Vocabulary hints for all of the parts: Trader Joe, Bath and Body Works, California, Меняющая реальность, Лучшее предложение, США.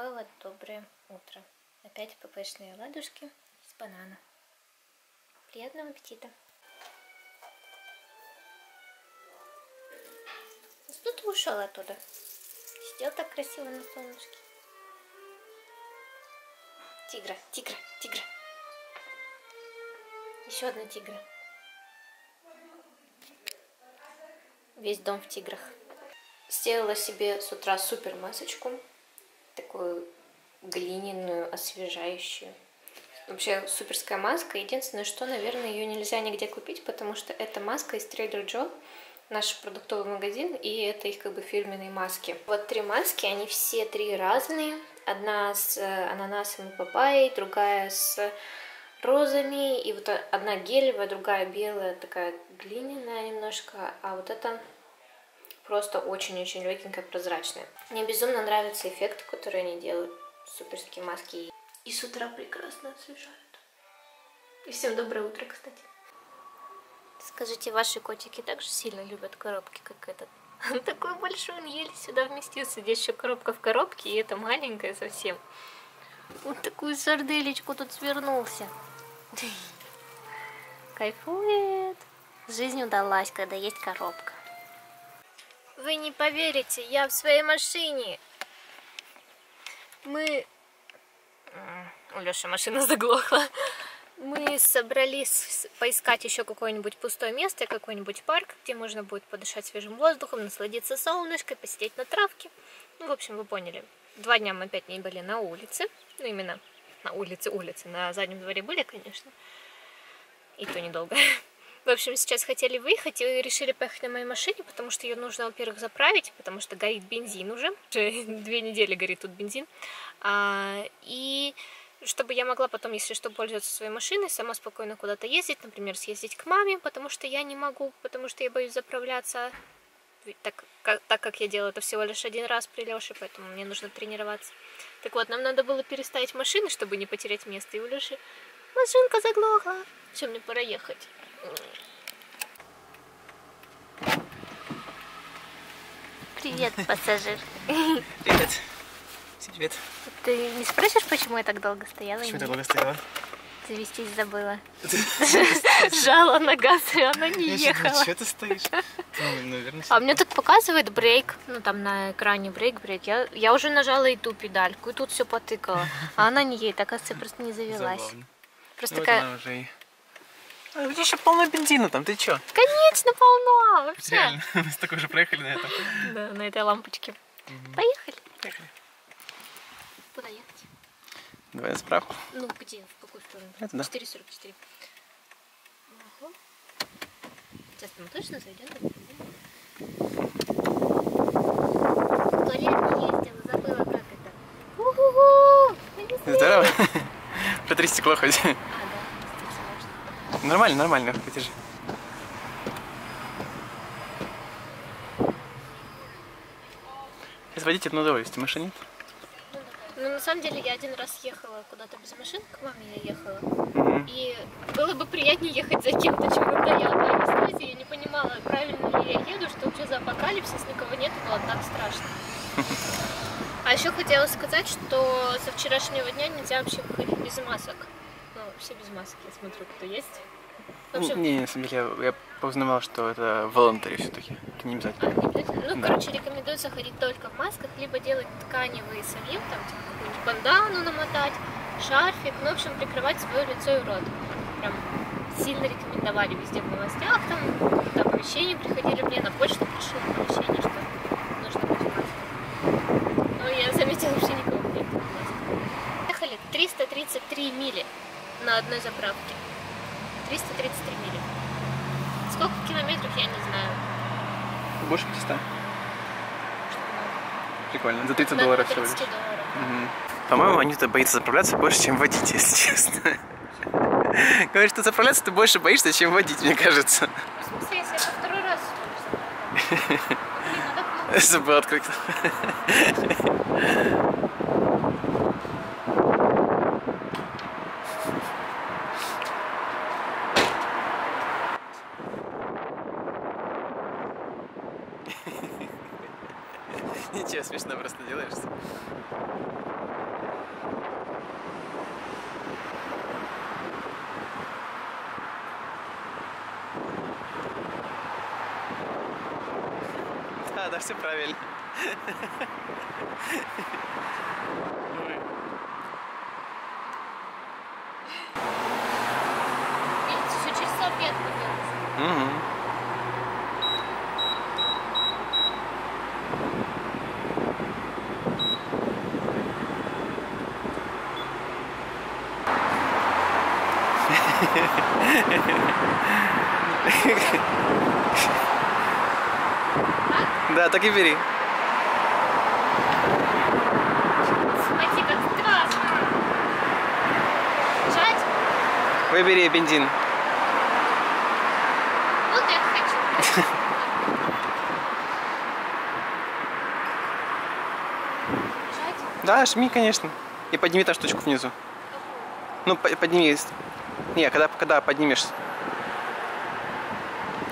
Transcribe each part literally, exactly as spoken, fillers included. беспокоило доброе утро. Опять ппшные ладушки с банана. Приятного аппетита! Что ты ушел оттуда? Сидел так красиво на солнышке. Тигра, тигра, тигра. Еще одна тигра. Весь дом в тиграх. Сделала себе с утра супер масочку. Такую глиняную, освежающую. Вообще суперская маска. Единственное, что, наверное, ее нельзя нигде купить, потому что это маска из Trader Joe, наш продуктовый магазин, и это их как бы фирменные маски. Вот три маски, они все три разные. Одна с ананасом и папайей, другая с розами, и вот одна гелевая, другая белая, такая глиняная немножко, а вот это просто очень-очень легенькая, прозрачная. Мне безумно нравятся эффекты, которые они делают, суперские маски. И с утра прекрасно освежают. И всем доброе утро, кстати. Скажите, ваши котики также сильно любят коробки, как этот? Он такой большой, он еле сюда вместился. Здесь еще коробка в коробке, и это маленькая совсем. Вот такую сарделечку тут свернулся. Кайфует. Жизнь удалась, когда есть коробка. Вы не поверите, я в своей машине. Мы... У Лёши машина заглохла. Мы собрались поискать еще какое-нибудь пустое место, какой-нибудь парк, где можно будет подышать свежим воздухом, насладиться солнышком, посидеть на травке. Ну, в общем, вы поняли. Два дня мы опять не были на улице. Ну, именно на улице, улице. На заднем дворе были, конечно. И то недолго. В общем, сейчас хотели выехать и решили поехать на моей машине, потому что ее нужно, во-первых, заправить, потому что горит бензин уже. Уже две недели горит тут бензин. А, и... чтобы я могла потом, если что, пользоваться своей машиной, сама спокойно куда-то ездить, например, съездить к маме, потому что я не могу, потому что я боюсь заправляться, так как, так как я делаю это всего лишь один раз при Лёше, поэтому мне нужно тренироваться. Так вот, нам надо было переставить машины, чтобы не потерять место, и у Лёши машинка заглохла. Все, мне пора ехать. Привет, пассажир. Привет. Всем привет. Ты не спросишь, почему я так долго стояла? Почему так долго стояла? Завестись забыла. Жала на газ, и она не ехала. Что ты стоишь? А мне так показывает брейк. Ну, там на экране брейк, брейк. Я уже нажала и ту педальку, и тут все потыкала. А она не едет, оказывается, просто не завелась. Просто такая... А у тебя еще полно бензина там, ты че? Конечно, полно, вообще. Реально, мы с такой же проехали на этом. Да, на этой лампочке. Поехали. Поехали. Куда ехать? Давай на справку. Ну где? В какую сторону? четыре сорок четыре. Угу. Сейчас мы точно зайдем. В туалет не ездила, забыла, как это. У-ху-ху! Здорово! Протри стекло хоть. А, да. Нормально, нормально, подержи. Сейчас водитель на удовольствие, машина нет. Ну, на самом деле, я один раз ехала куда-то без машин, к маме я ехала, mm-hmm. и было бы приятнее ехать за кем-то, чем когда я одна не стойте, я не понимала, правильно ли я еду, что вообще за апокалипсис, никого нет, было так страшно. А еще хотела сказать, что со вчерашнего дня нельзя вообще выходить без масок. Ну, все без масок, я смотрю, кто есть. Общем... Не, не, на самом деле, я, я узнавал, что это волонтари все-таки, это не обязательно. А, не обязательно? Ну, да. Короче, рекомендуется ходить только в масках, либо делать тканевые совьем, там, типа, какую-нибудь бандану намотать, шарфик, ну, в общем, прикрывать свое лицо и рот. Прям сильно рекомендовали везде в новостях, там, какие-то оповещения приходили мне, на почту пришло оповещение, что нужно быть в масках. Но я заметила, вообще никого нет в масках. Ехали триста тридцать три мили на одной заправке. триста тридцать три мили. Сколько километров, я не знаю. Больше пятисот. Прикольно. За тридцать долларов всего лишь. Угу. По-моему, они-то боятся заправляться больше, чем водить, если честно. Говорят, что заправляться ты больше боишься, чем водить, мне кажется. В смысле, если это второй раз? Забыл открыть. Ничего, смешно просто делаешься. все правильно. Видите, еще через обед поделать. Угу. Да, так и бери. Смотри, как страшно. Жать? Выбери бензин. Вот я хочу. Жать? Да, жми, конечно. И подними та штучку внизу. Ну, подними. Не, когда, когда поднимешь.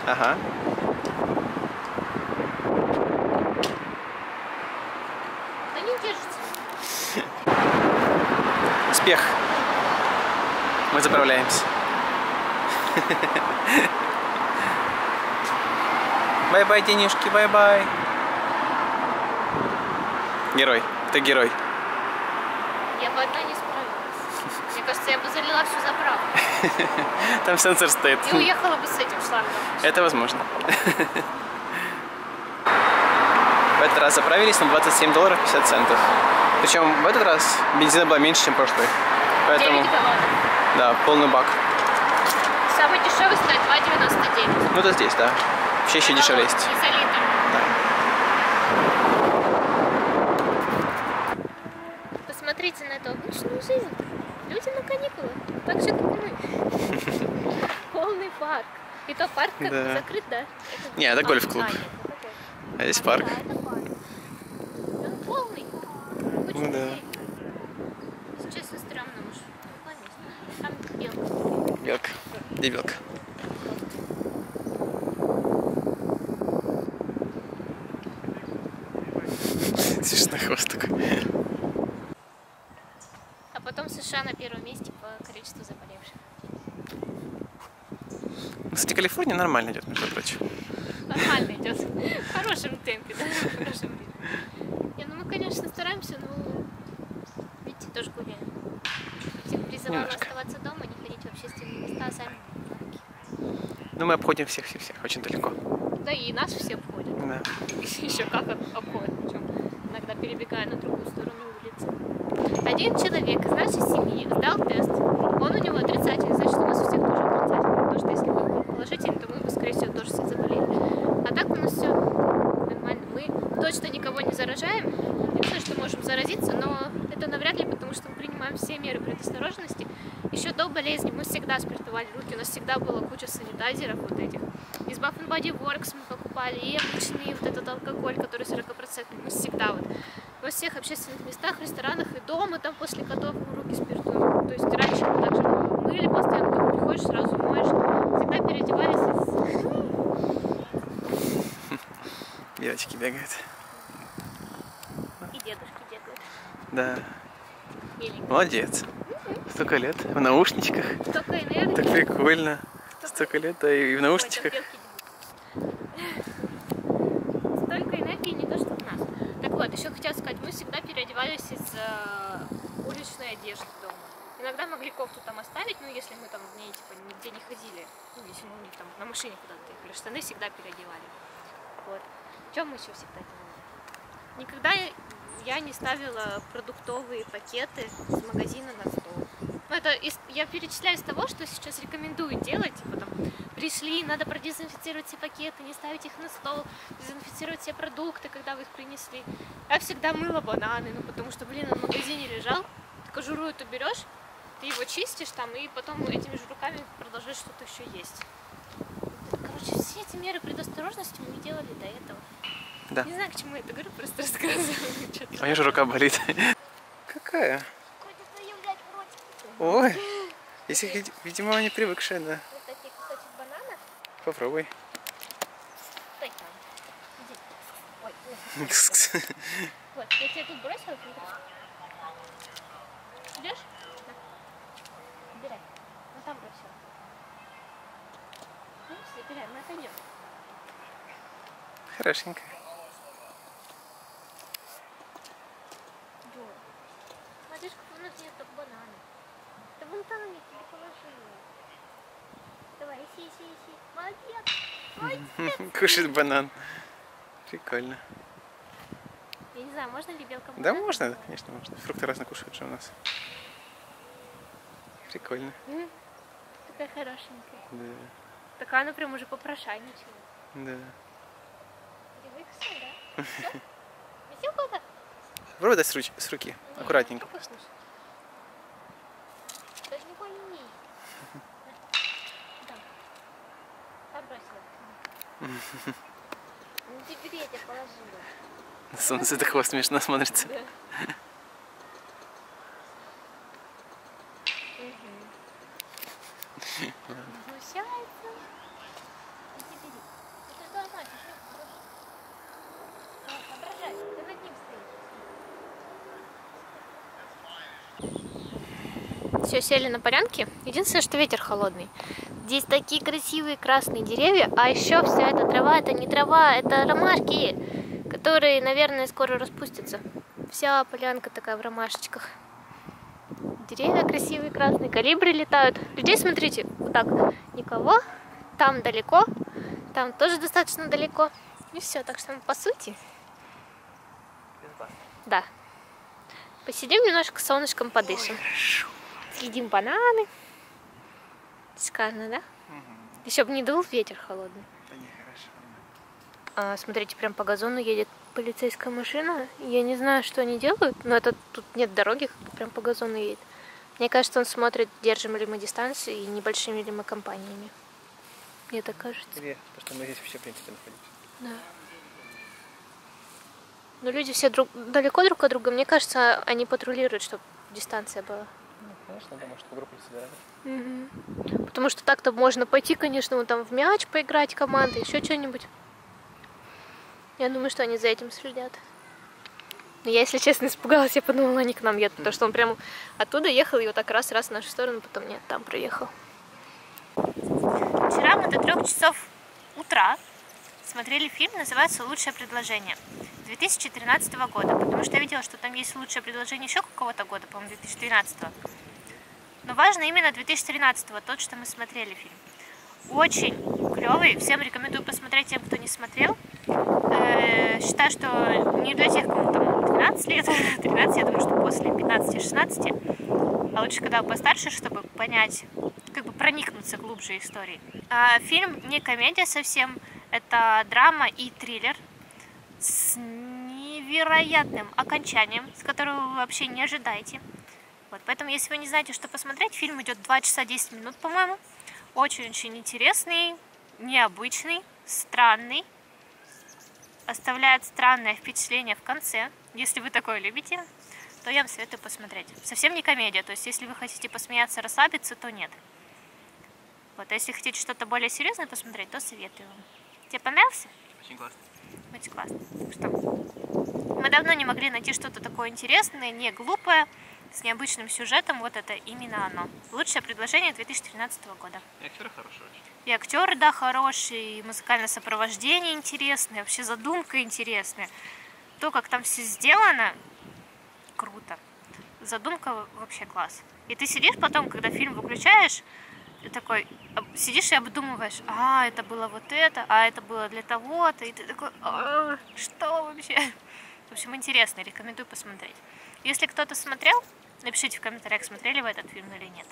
Ага. Да не держите. Успех. Мы заправляемся. Бай-бай, денежки, бай-бай. Герой, ты герой. Я бы одна не справилась. Мне кажется, я бы залила всю заправку. Там сенсор стоит. И уехала бы с этим шлангом. Это возможно. В этот раз заправились на двадцать семь долларов пятьдесят центов. Причем в этот раз бензина была меньше, чем прошлый. Поэтому... Да, полный бак. Самый дешевый стоит два девяносто девять. Ну это здесь, да. Вообще еще дешевле есть. И за литр. Да. Посмотрите на эту обычную жизнь. Люди на каникулах, так же, как и мы. Полный парк. И то парк как да. закрыт, да? Это не, это гольф-клуб. А, а здесь а парк. Да, это парк. Он полный. Очень да. Сильный. Сейчас и стрёмно уж. Там белка. Белка. Где белка? Смешно хвост такой. Потом США на первом месте по количеству заболевших. Кстати, Калифорния нормально идет, между прочим. Нормально идет. В хорошем темпе, да? В хорошем ритме. Не, ну мы, конечно, стараемся, но видите, тоже гуляем. Всем призываем оставаться дома, не ходить в общественные места, а сами в парке. Ну мы обходим всех-всех-всех, очень далеко. Да и нас все обходят. Да. Еще как обходят, причем иногда перебегая на другую сторону улицы. Один человек из нашей семьи сдал тест, он у него отрицательный, значит у нас у всех тоже отрицательный, потому что если бы был положительный, то мы бы, скорее всего, тоже все заболели. А так у нас все нормально, мы точно никого не заражаем, единственное, что можем заразиться, но это навряд ли, потому что мы принимаем все меры предосторожности. Еще до болезни мы всегда спиртовали руки, у нас всегда была куча санитайзеров вот этих. Из Bath and Body Works мы покупали и обычный вот этот алкоголь, который сорок процентов, мы всегда вот. Во всех общественных местах, ресторанах и дома, там после котов руки спиртуем. То есть раньше мы также мыли постоянно, только приходишь, сразу моешь. Всегда переодевались. Девочки бегают. И дедушки бегают. Да. Миленький. Молодец. У-у-у. Столько лет. В наушничках. Столько энергии. Так прикольно. Столько, Столько лет, да, и в наушничках. Еще хотела сказать, мы всегда переодевались из э, уличной одежды дома. Иногда могли кофту там оставить, ну если мы там в ней типа нигде не ходили, ну если мы там на машине куда-то ехали, штаны всегда переодевали. Вот. Чем мы еще всегда делали? Никогда я не ставила продуктовые пакеты с магазина на стол. Ну, это из, я перечисляю из того, что сейчас рекомендую делать, типа там пришли, надо продезинфицировать все пакеты, не ставить их на стол, дезинфицировать все продукты, когда вы их принесли. Я всегда мыла бананы, ну потому что, блин, он в магазине лежал, кожуру эту берешь, ты его чистишь там и потом этими же руками продолжаешь что-то еще есть. Короче, все эти меры предосторожности мы делали до этого. Да. Не знаю, к чему я это говорю, просто рассказываю. У меня же рука болит. Какая? Ой, если, видимо, они привыкшие, да. Вот такие кусочки бананов. Попробуй. Стой там. Иди. Ой, ой. Вот, я тебя тут бросила. Идешь? Да. Убирай. Ну там бросила. Ну все, убирай, мы отойдем. Хорошенько. Смотришь, как у нас нет только бананов. Да вон там я тебе положила. Давай, иси, иси, иси. Молодец! Молодец! Кушает банан. Прикольно. Я не знаю, можно ли белкам? Да можно, да, конечно, можно. Фрукты разные кушают же у нас. Прикольно. Mm. Такая хорошенькая. Да. Такая она прям уже попрошайничала. Да. Привыкся, да? Все? Весел было? Попробуй дай с, руч... с руки. Нет, аккуратненько. Даже не поленись. Да. Отбросила. Ну теперь я тебя положила. На солнце это хвост смешно смотрится. Да. Все, сели на полянке. Единственное, что ветер холодный. Здесь такие красивые красные деревья, а еще вся эта трава, это не трава, это ромашки, которые, наверное, скоро распустятся. Вся полянка такая в ромашечках. Деревья красивые, красные, колибри летают. Людей, смотрите, вот так, никого. Там далеко, там тоже достаточно далеко. И все, так что мы, по сути... Да. Посидим немножко, солнышком подышим. Съедим бананы. Шикарно, да? Угу. Еще бы не дул ветер холодный. Да не, хорошо. А, смотрите, прям по газону едет полицейская машина. Я не знаю, что они делают, но это тут нет дороги, как бы прям по газону едет. Мне кажется, он смотрит, держим ли мы дистанцию и небольшими ли мы компаниями. Мне так кажется. Потому что мы здесь все, в принципе, находимся. Да. Но люди все друг... далеко друг от друга. Мне кажется, они патрулируют, чтобы дистанция была. Конечно, да, может, группу собирали. Угу. Потому что так-то можно пойти, конечно, вон там в мяч поиграть команды, еще что-нибудь. Я думаю, что они за этим следят. Но я, если честно, испугалась, я подумала, они к нам едут, потому что он прям оттуда ехал и вот так раз-раз в нашу сторону, потом нет, там проехал. Вчера мы до трех часов утра смотрели фильм, называется «Лучшее предложение» две тысячи тринадцатого года, потому что я видела, что там есть лучшее предложение еще какого-то года, по-моему, две тысячи тринадцатого. Но важно именно две тысячи тринадцатого, тот, что мы смотрели фильм. Очень клевый, всем рекомендую посмотреть, тем, кто не смотрел. Э-э, считаю, что не для тех, кому там тринадцать лет, тринадцать, я думаю, что после пятнадцати-шестнадцати, а лучше, когда постарше, чтобы понять, как бы проникнуться глубже историей. А фильм не комедия совсем, это драма и триллер с невероятным окончанием, с которого вы вообще не ожидаете. Вот, поэтому, если вы не знаете, что посмотреть, фильм идет два часа десять минут, по-моему. Очень-очень интересный, необычный, странный. Оставляет странное впечатление в конце. Если вы такое любите, то я вам советую посмотреть. Совсем не комедия, то есть, если вы хотите посмеяться, расслабиться, то нет. Вот, а если хотите что-то более серьезное посмотреть, то советую вам. Тебе понравился? Очень классно. Очень классно. Что? Мы давно не могли найти что-то такое интересное, не глупое, с необычным сюжетом. Вот это именно оно. Лучшее предложение две тысячи тринадцатого года. И актеры хорошие. И актеры, да, хорошие, и музыкальное сопровождение интересное, вообще задумка интересная. То, как там все сделано, круто. Задумка вообще класс. И ты сидишь потом, когда фильм выключаешь, ты такой, сидишь и обдумываешь, а, это было вот это, а это было для того-то, и ты такой, а, что вообще? В общем, интересно, рекомендую посмотреть. Если кто-то смотрел, напишите в комментариях, смотрели вы этот фильм или нет.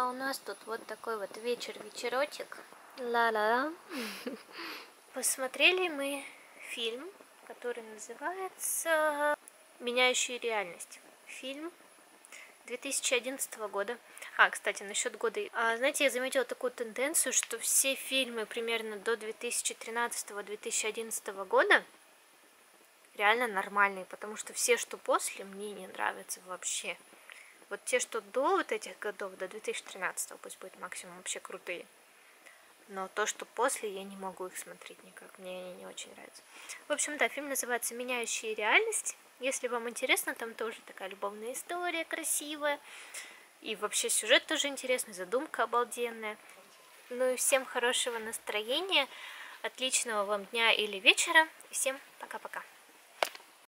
А у нас тут вот такой вот вечер-вечерочек. Ла-ла-ла. Посмотрели мы фильм, который называется «Меняющая реальность». Фильм две тысячи одиннадцатого года. А, кстати, насчет года. А, знаете, я заметила такую тенденцию, что все фильмы примерно до две тысячи тринадцатого — две тысячи одиннадцатого года реально нормальные, потому что все, что после, мне не нравятся вообще. Вот те, что до вот этих годов, до две тысячи тринадцатого, пусть будет максимум, вообще крутые. Но то, что после, я не могу их смотреть никак. Мне они не очень нравятся. В общем, да, фильм называется «Меняющая реальность». Если вам интересно, там тоже такая любовная история красивая. И вообще сюжет тоже интересный, задумка обалденная. Ну и всем хорошего настроения, отличного вам дня или вечера. И всем пока-пока.